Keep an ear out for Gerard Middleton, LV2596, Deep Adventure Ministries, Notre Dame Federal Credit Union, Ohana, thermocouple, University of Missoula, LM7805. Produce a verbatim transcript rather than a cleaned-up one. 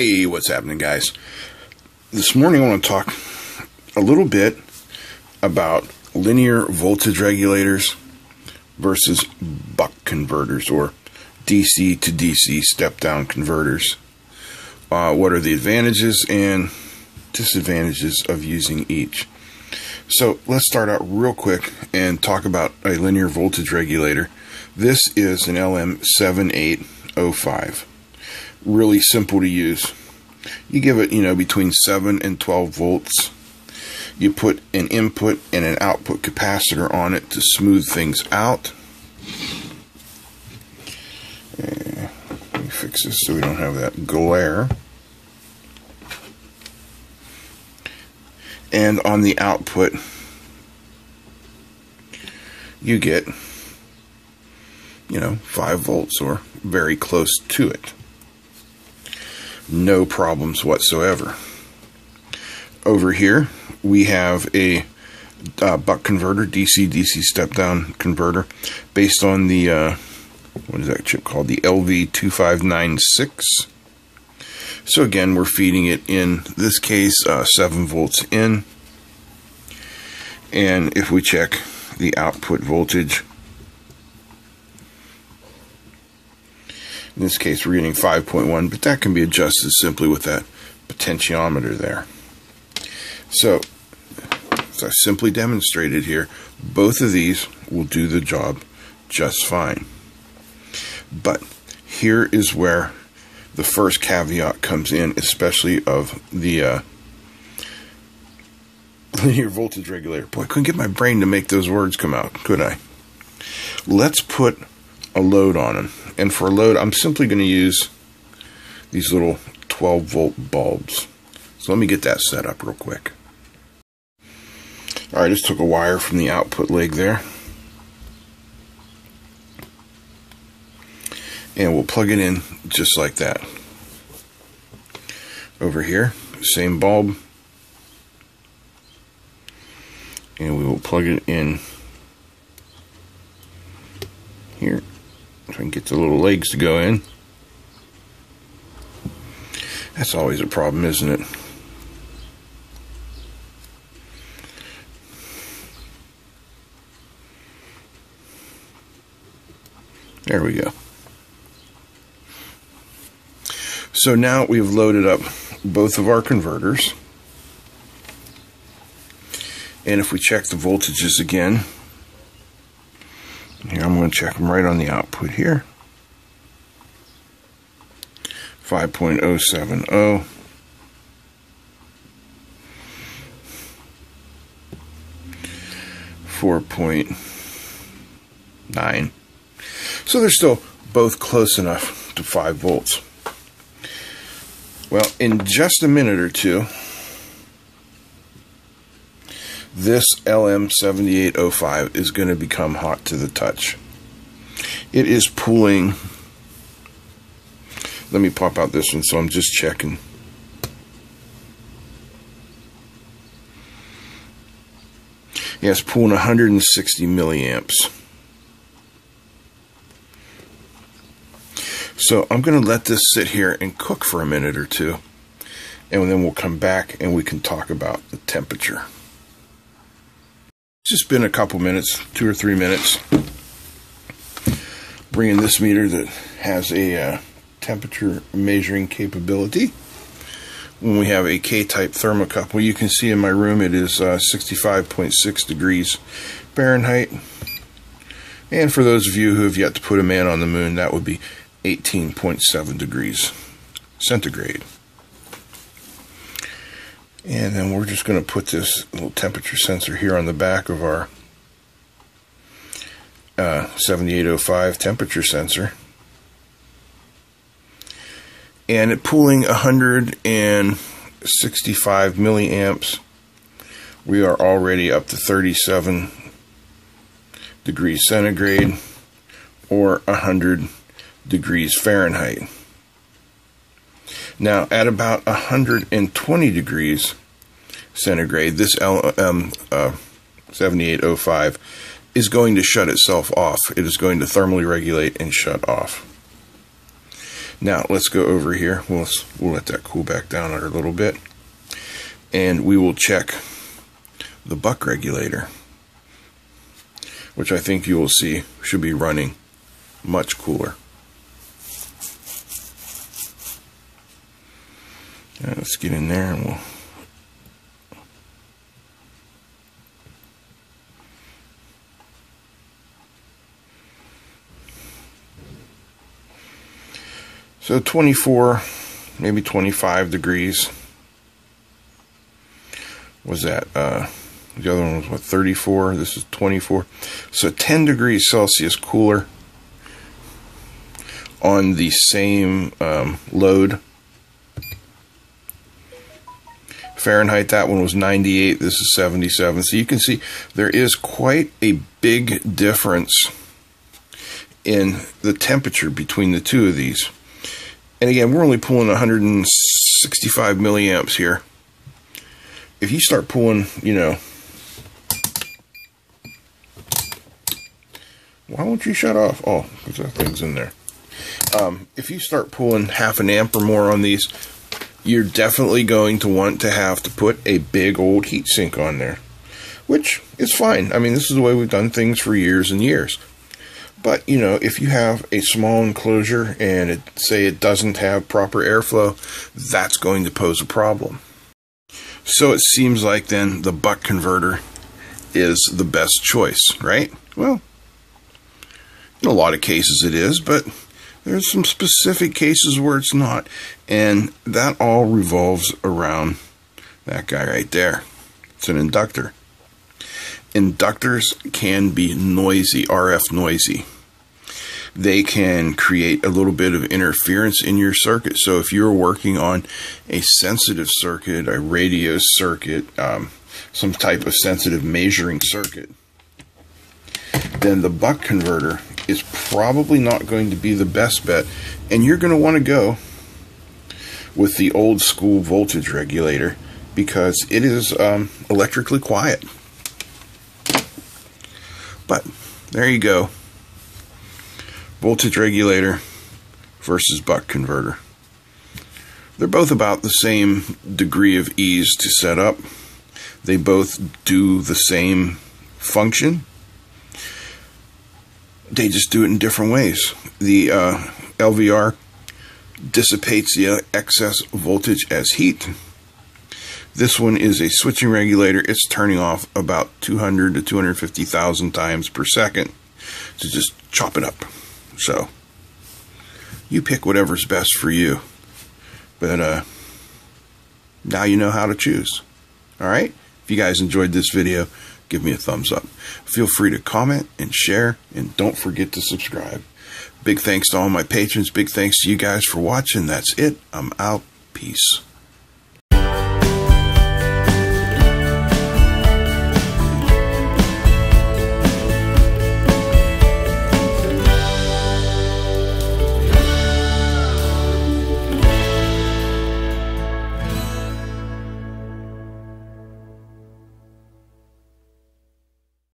Hey, what's happening, guys? This morning I want to talk a little bit about linear voltage regulators versus buck converters, or D C to D C step-down converters. Uh, what are the advantages and disadvantages of using each? So let's start out real quick and talk about a linear voltage regulator. This is an L M seven eight oh five. Really simple to use. You give it, you know, between seven and twelve volts. You put an input and an output capacitor on it to smooth things out. And let me fix this so we don't have that glare. And on the output, you get, you know, five volts or very close to it. No problems whatsoever. Over here we have a uh, buck converter, D C D C step-down converter, based on the uh, what is that chip called, the L V two five nine six. So again, we're feeding it, in this case, uh, seven volts in, and if we check the output voltage, in this case we're getting five point one, but that can be adjusted simply with that potentiometer there. So, as I simply demonstrated here, both of these will do the job just fine. But here is where the first caveat comes in, especially of the uh, linear voltage regulator. Boy, I couldn't get my brain to make those words come out, could I? Let's put a load on them, and for a load I'm simply going to use these little twelve volt bulbs. So let me get that set up real quick. Alright, I just took a wire from the output leg there, and we'll plug it in just like that. Over here, same bulb, and we will plug it in here. If I can get the little legs to go in. That's always a problem, isn't it? There we go. So now we've loaded up both of our converters. And if we check the voltages again, here, I'm going to check them right on the output here. five point oh seven oh. four point nine. So they're still both close enough to five volts. Well, in just a minute or two, this L M seven eight oh five is going to become hot to the touch. It is pulling. Let me pop out this one, so I'm just checking. Yeah, it's pulling one hundred sixty milliamps. So I'm going to let this sit here and cook for a minute or two, and then we'll come back and we can talk about the temperature. It's just been a couple minutes, two or three minutes. Bring in this meter that has a uh, temperature measuring capability. When we have a K-type thermocouple, you can see in my room it is uh, sixty-five point six degrees Fahrenheit. And for those of you who have yet to put a man on the moon, that would be eighteen point seven degrees centigrade. And then we're just going to put this little temperature sensor here on the back of our uh, seventy-eight oh five temperature sensor. And it pulling one hundred sixty-five milliamps. We are already up to thirty-seven degrees centigrade, or one hundred degrees Fahrenheit. Now, at about one hundred twenty degrees centigrade, this L M seventy-eight oh five is going to shut itself off. It is going to thermally regulate and shut off. Now let's go over here. We'll, we'll let that cool back down a little bit, and we will check the buck regulator, which I think you will see should be running much cooler. Now let's get in there and we'll so twenty-four, maybe twenty-five degrees. Was that uh, the other one was what, thirty-four? This is twenty-four, so ten degrees Celsius cooler on the same um, load. Fahrenheit, that one was ninety-eight. This is seventy-seven. So you can see there is quite a big difference in the temperature between the two of these. And again, we're only pulling one hundred sixty-five milliamps here. If you start pulling, you know, why won't you shut off? Oh, because that thing's in there. Um, if you start pulling half an amp or more on these, you're definitely going to want to have to put a big old heatsink on there, which is fine. I mean, this is the way we've done things for years and years. But, you know, if you have a small enclosure and it, say it doesn't have proper airflow, that's going to pose a problem. So it seems like then the buck converter is the best choice, right? Well, in a lot of cases it is, but there's some specific cases where it's not. And that all revolves around that guy right there. It's an inductor. Inductors can be noisy, R F noisy. They can create a little bit of interference in your circuit. So if you're working on a sensitive circuit, a radio circuit, um, some type of sensitive measuring circuit, then the buck converter is probably not going to be the best bet. And you're going to want to go with the old school voltage regulator because it is um, electrically quiet. But there you go. Voltage regulator versus buck converter. They're both about the same degree of ease to set up. They both do the same function. They just do it in different ways. The uh, L V R dissipates the excess voltage as heat. This one is a switching regulator. It's turning off about two hundred to two hundred fifty thousand times per second to just chop it up. So you pick whatever's best for you. But uh, now you know how to choose. All right. If you guys enjoyed this video, give me a thumbs up. Feel free to comment and share, and don't forget to subscribe. Big thanks to all my patrons. Big thanks to you guys for watching. That's it. I'm out. Peace.